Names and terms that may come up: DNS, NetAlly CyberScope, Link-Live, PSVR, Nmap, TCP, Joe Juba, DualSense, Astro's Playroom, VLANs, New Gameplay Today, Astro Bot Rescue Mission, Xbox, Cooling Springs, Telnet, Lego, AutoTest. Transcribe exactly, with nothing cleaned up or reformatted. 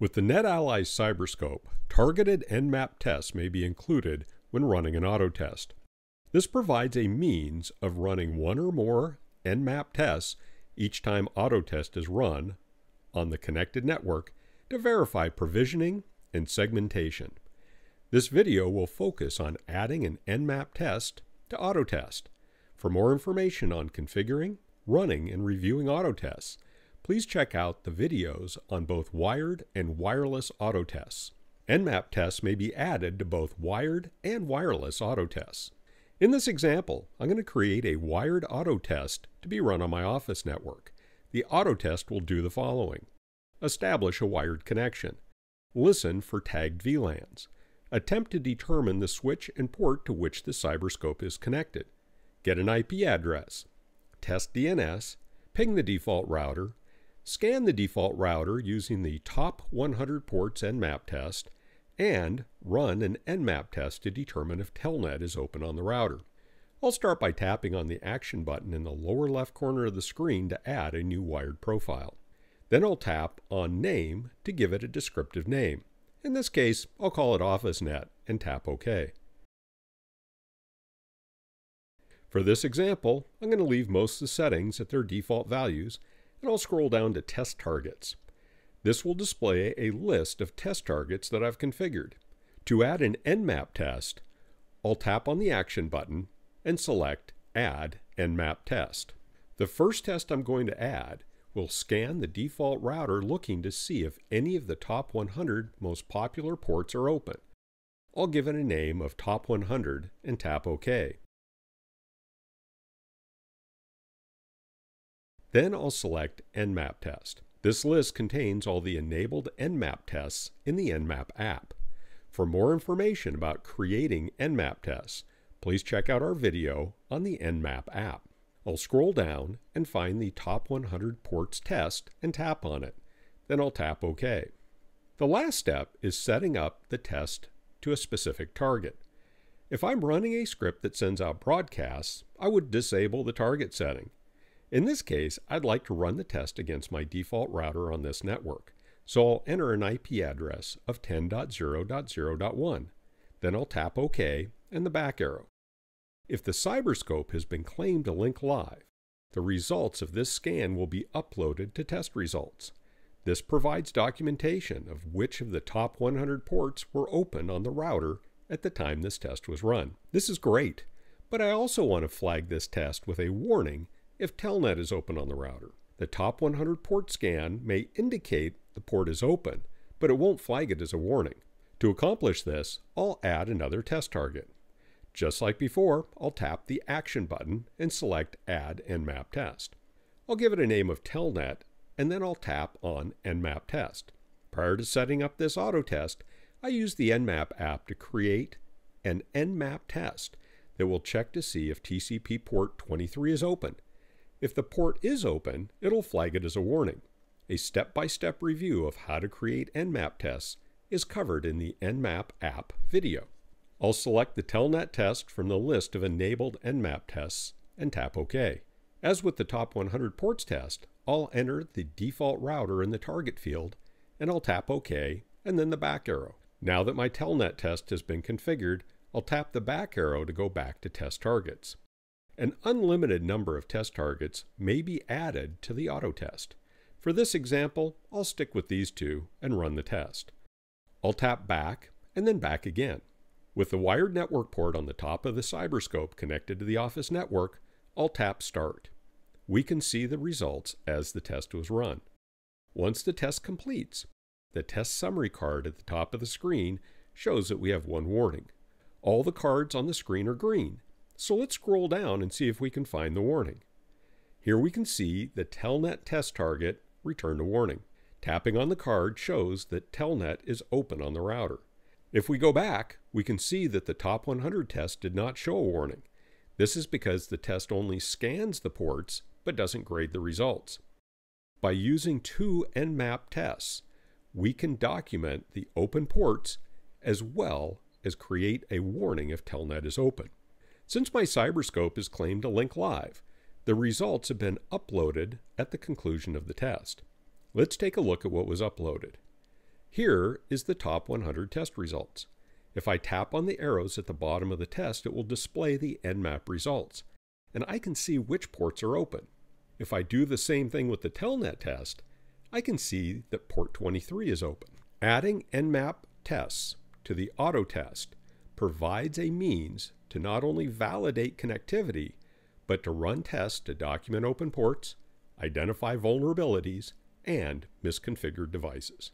With the NetAlly CyberScope, targeted N map tests may be included when running an AutoTest. This provides a means of running one or more N map tests each time AutoTest is run on the connected network to verify provisioning and segmentation. This video will focus on adding an N map test to AutoTest. For more information on configuring, running, and reviewing AutoTests, please check out the videos on both wired and wireless AutoTests. N map tests may be added to both wired and wireless AutoTests. In this example, I'm going to create a wired AutoTest to be run on my office network. The AutoTest will do the following. Establish a wired connection. Listen for tagged V LANs. Attempt to determine the switch and port to which the CyberScope is connected. Get an I P address. Test D N S. Ping the default router. Scan the default router using the top one hundred ports N map test, and run an N map test to determine if Telnet is open on the router. I'll start by tapping on the action button in the lower left corner of the screen to add a new wired profile. Then I'll tap on Name to give it a descriptive name. In this case, I'll call it OfficeNet and tap OK. For this example, I'm going to leave most of the settings at their default values, and I'll scroll down to Test Targets. This will display a list of test targets that I've configured. To add an N map test, I'll tap on the Action button and select Add N map Test. The first test I'm going to add will scan the default router looking to see if any of the top one hundred most popular ports are open. I'll give it a name of Top one hundred and tap OK. Then I'll select N map Test. This list contains all the enabled N map tests in the N map app. For more information about creating N map tests, please check out our video on the N map app. I'll scroll down and find the Top one hundred Ports test and tap on it. Then I'll tap OK. The last step is setting up the test to a specific target. If I'm running a script that sends out broadcasts, I would disable the target setting. In this case, I'd like to run the test against my default router on this network, so I'll enter an I P address of ten dot zero dot zero dot one. Then I'll tap OK and the back arrow. If the CyberScope has been claimed to Link-Live, the results of this scan will be uploaded to Test Results. This provides documentation of which of the top one hundred ports were open on the router at the time this test was run. This is great, but I also want to flag this test with a warning if Telnet is open on the router. The top one hundred port scan may indicate the port is open, but it won't flag it as a warning. To accomplish this, I'll add another test target. Just like before, I'll tap the Action button and select Add N map Test. I'll give it a name of Telnet, and then I'll tap on N map Test. Prior to setting up this AutoTest, I used the N map app to create an N map test that will check to see if T C P port twenty-three is open. If the port is open, it'll flag it as a warning. A step-by-step review of how to create N map tests is covered in the N map app video. I'll select the Telnet test from the list of enabled N map tests and tap OK. As with the top one hundred ports test, I'll enter the default router in the target field, and I'll tap OK and then the back arrow. Now that my Telnet test has been configured, I'll tap the back arrow to go back to Test Targets. An unlimited number of test targets may be added to the AutoTest. For this example, I'll stick with these two and run the test. I'll tap back and then back again. With the wired network port on the top of the CyberScope connected to the office network, I'll tap Start. We can see the results as the test was run. Once the test completes, the test summary card at the top of the screen shows that we have one warning. All the cards on the screen are green. So let's scroll down and see if we can find the warning. Here we can see the Telnet test target returned a warning. Tapping on the card shows that Telnet is open on the router. If we go back, we can see that the top one hundred test did not show a warning. This is because the test only scans the ports but doesn't grade the results. By using two N map tests, we can document the open ports as well as create a warning if Telnet is open. Since my CyberScope is claimed to Link-Live, The results have been uploaded at the conclusion of the test. Let's take a look at what was uploaded. Here is the top one hundred test results. If I tap on the arrows at the bottom of the test, it will display the N map results, and I can see which ports are open. If I do the same thing with the Telnet test, I can see that port twenty-three is open. Adding N map tests to the AutoTest provides a means to not only validate connectivity, but to run tests to document open ports, identify vulnerabilities, and misconfigured devices.